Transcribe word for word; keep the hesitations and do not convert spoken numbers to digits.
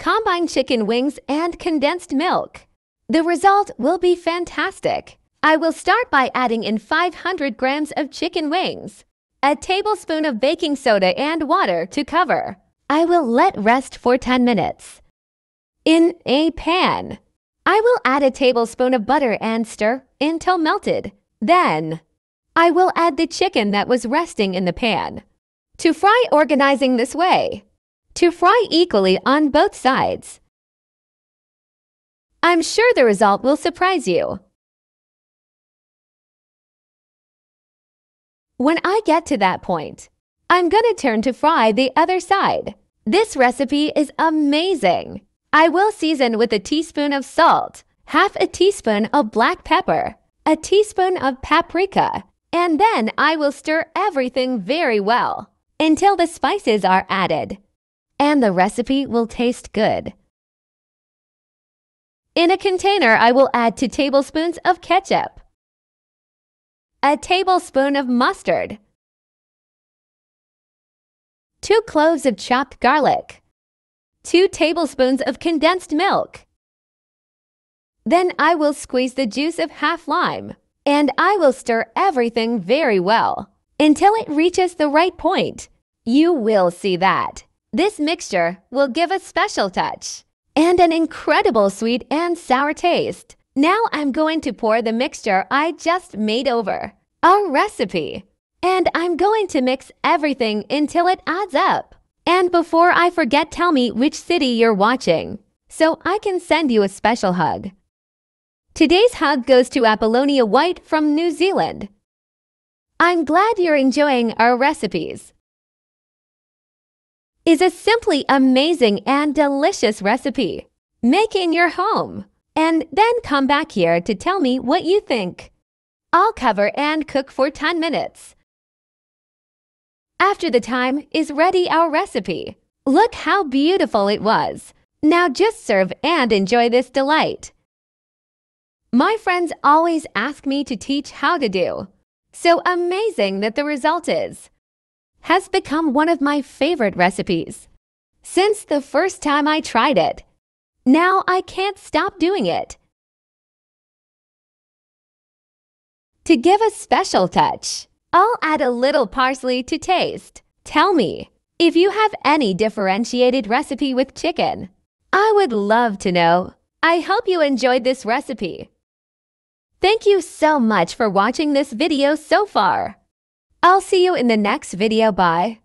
combined chicken wings, and condensed milk. The result will be fantastic. I will start by adding in five hundred grams of chicken wings, a tablespoon of baking soda and water to cover. I will let rest for ten minutes. In a pan, I will add a tablespoon of butter and stir until melted. Then, I will add the chicken that was resting in the pan. To fry organizing this way. To fry equally on both sides. I'm sure the result will surprise you. When I get to that point, I'm gonna turn to fry the other side. This recipe is amazing. I will season with a teaspoon of salt, half a teaspoon of black pepper, a teaspoon of paprika, and then I will stir everything very well until the spices are added, and the recipe will taste good. In a container, I will add two tablespoons of ketchup, a tablespoon of mustard, two cloves of chopped garlic, two tablespoons of condensed milk. Then I will squeeze the juice of half lime, and I will stir everything very well until it reaches the right point. You will see that this mixture will give a special touch and an incredible sweet and sour taste. Now I'm going to pour the mixture I just made over our recipe, and I'm going to mix everything until it adds up. And before I forget, tell me which city you're watching so I can send you a special hug. Today's hug goes to Apollonia White from New Zealand. I'm glad you're enjoying our recipes. It's a simply amazing and delicious recipe. Make in your home. And then come back here to tell me what you think. I'll cover and cook for ten minutes. After the time is ready, our recipe. Look how beautiful it was. Now just serve and enjoy this delight. My friends always ask me to teach how to do. So amazing that the result is. Has become one of my favorite recipes since the first time I tried it. Now I can't stop doing it. To give a special touch, I'll add a little parsley to taste. Tell me if you have any differentiated recipe with chicken. I would love to know. I hope you enjoyed this recipe. Thank you so much for watching this video so far. I'll see you in the next video. Bye.